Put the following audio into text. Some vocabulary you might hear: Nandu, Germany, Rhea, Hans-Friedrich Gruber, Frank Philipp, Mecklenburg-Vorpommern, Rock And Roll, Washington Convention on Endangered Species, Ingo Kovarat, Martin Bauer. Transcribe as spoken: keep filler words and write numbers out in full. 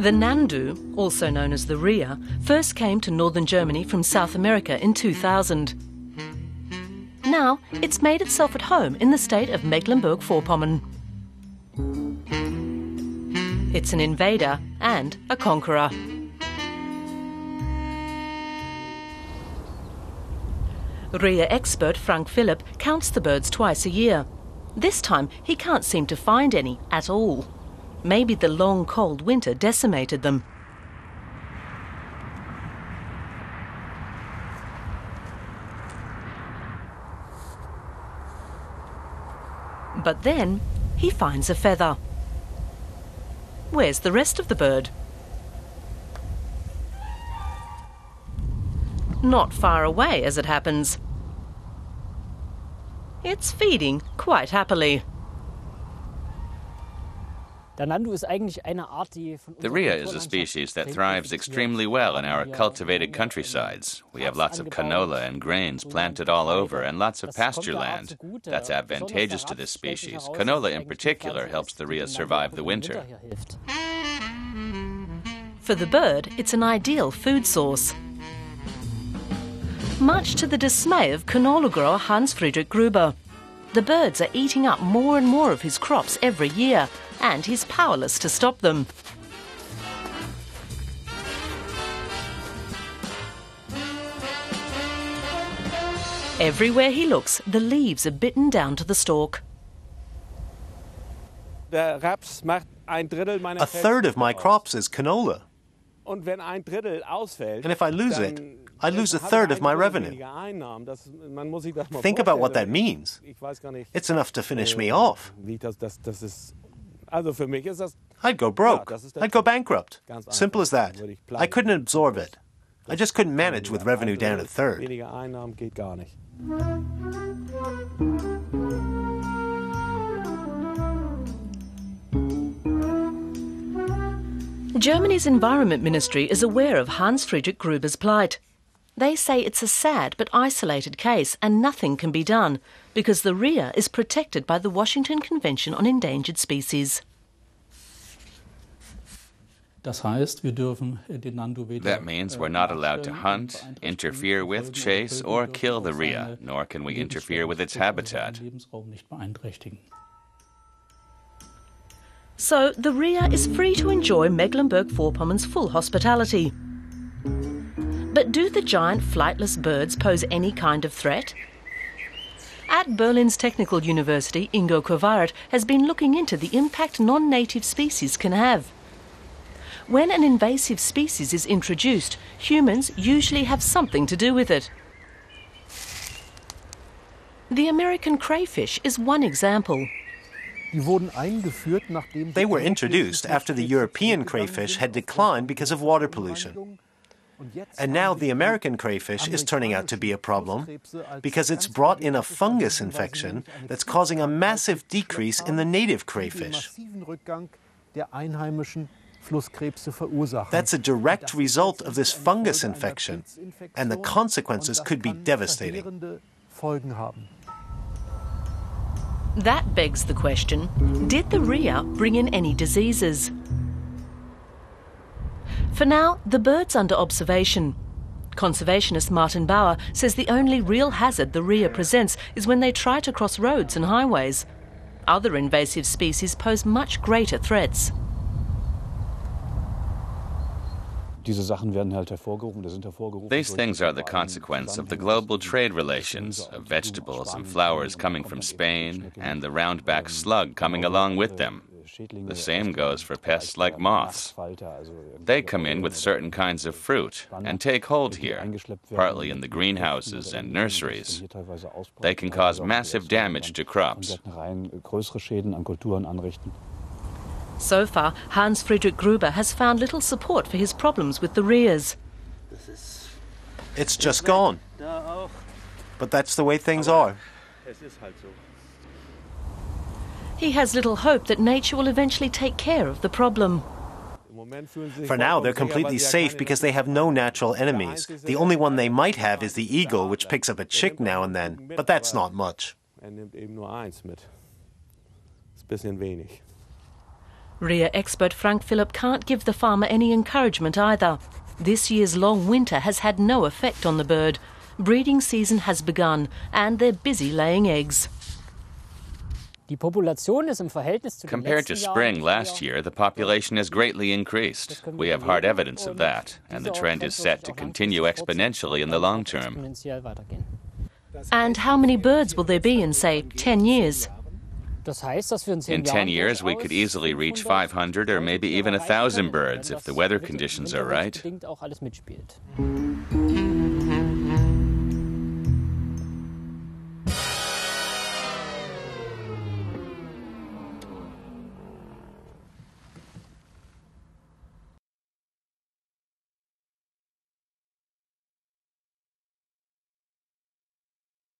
The Nandu, also known as the Rhea, first came to northern Germany from South America in two thousand. Now it's made itself at home in the state of Mecklenburg-Vorpommern. It's an invader and a conqueror. Rhea expert Frank Philipp counts the birds twice a year. This time he can't seem to find any at all. Maybe the long cold winter decimated them. But then he finds a feather. Where's the rest of the bird? Not far away, as it happens. It's feeding quite happily. The Rhea is a species that thrives extremely well in our cultivated countrysides. We have lots of canola and grains planted all over and lots of pasture land. That's advantageous to this species. Canola in particular helps the Rhea survive the winter. For the bird, it's an ideal food source. Much to the dismay of canola grower Hans-Friedrich Gruber. The birds are eating up more and more of his crops every year, and he's powerless to stop them. Everywhere he looks, the leaves are bitten down to the stalk. A third of my crops is canola. And if I lose it, I lose a third of my revenue. Think about what that means. It's enough to finish me off. I'd go broke. I'd go bankrupt. Simple as that. I couldn't absorb it. I just couldn't manage with revenue down a third. Germany's Environment Ministry is aware of Hans-Friedrich Gruber's plight. They say it's a sad but isolated case and nothing can be done because the Rhea is protected by the Washington Convention on Endangered Species. That means we're not allowed to hunt, interfere with, chase or kill the Rhea, nor can we interfere with its habitat. So the Rhea is free to enjoy Mecklenburg-Vorpommern's full hospitality. But do the giant flightless birds pose any kind of threat? At Berlin's Technical University, Ingo Kovarat has been looking into the impact non-native species can have. When an invasive species is introduced, humans usually have something to do with it. The American crayfish is one example. They were introduced after the European crayfish had declined because of water pollution. And now the American crayfish is turning out to be a problem because it's brought in a fungus infection that's causing a massive decrease in the native crayfish. That's a direct result of this fungus infection, and the consequences could be devastating. That begs the question, did the Rhea bring in any diseases? For now, the bird's under observation. Conservationist Martin Bauer says the only real hazard the Rhea presents is when they try to cross roads and highways. Other invasive species pose much greater threats. These things are the consequence of the global trade relations of vegetables and flowers coming from Spain and the roundback slug coming along with them. The same goes for pests like moths. They come in with certain kinds of fruit and take hold here, partly in the greenhouses and nurseries. They can cause massive damage to crops. So far, Hans-Friedrich Gruber has found little support for his problems with the Rheas. It's just gone. But that's the way things are. He has little hope that nature will eventually take care of the problem. For now, they're completely safe because they have no natural enemies. The only one they might have is the eagle, which picks up a chick now and then, but that's not much. Rhea expert Frank Philipp can't give the farmer any encouragement either. This year's long winter has had no effect on the bird. Breeding season has begun and they're busy laying eggs. Compared to spring last year, the population has greatly increased. We have hard evidence of that, and the trend is set to continue exponentially in the long term. And how many birds will there be in, say, ten years? In ten years, we could easily reach five hundred or maybe even one thousand birds if the weather conditions are right.